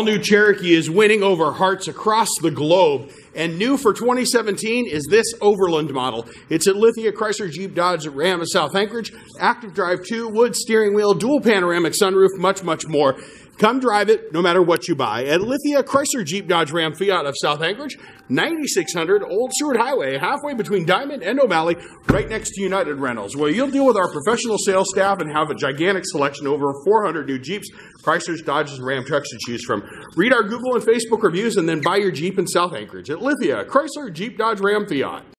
all-new Cherokee is winning over hearts across the globe. And new for 2017 is this Overland model. It's at Lithia Chrysler Jeep Dodge Ram of South Anchorage. Active Drive II, wood steering wheel, dual panoramic sunroof, much, much more. Come drive it no matter what you buy at Lithia Chrysler Jeep Dodge Ram Fiat of South Anchorage, 9600 Old Seward Highway, halfway between Diamond and O'Malley, right next to United Rentals, where you'll deal with our professional sales staff and have a gigantic selection, over 400 new Jeeps, Chryslers, Dodges, and Ram trucks to choose from. Read our Google and Facebook reviews and then buy your Jeep in South Anchorage at Lithia Chrysler Jeep Dodge Ram Fiat.